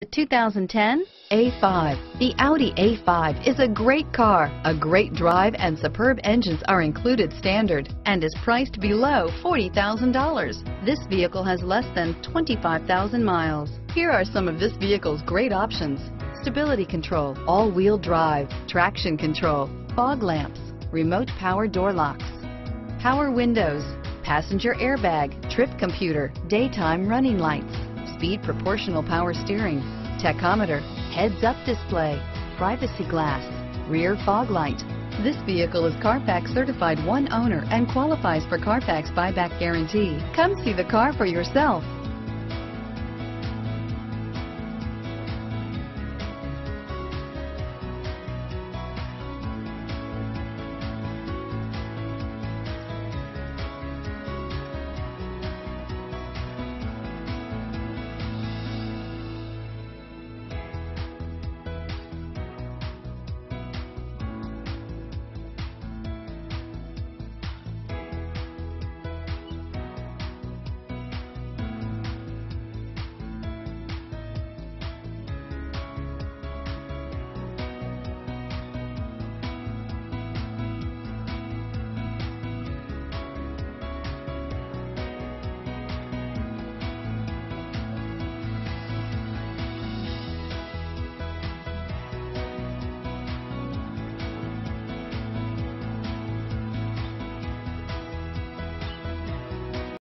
The 2010 A5. The Audi A5 is a great car. A great drive and superb engines are included standard and is priced below $40,000. This vehicle has less than 25,000 miles. Here are some of this vehicle's great options: stability control, all-wheel drive, traction control, fog lamps, remote power door locks, power windows, passenger airbag, trip computer, daytime running lights, speed proportional power steering, tachometer, heads-up display, privacy glass, rear fog light. This vehicle is Carfax certified one owner and qualifies for Carfax buyback guarantee. Come see the car for yourself.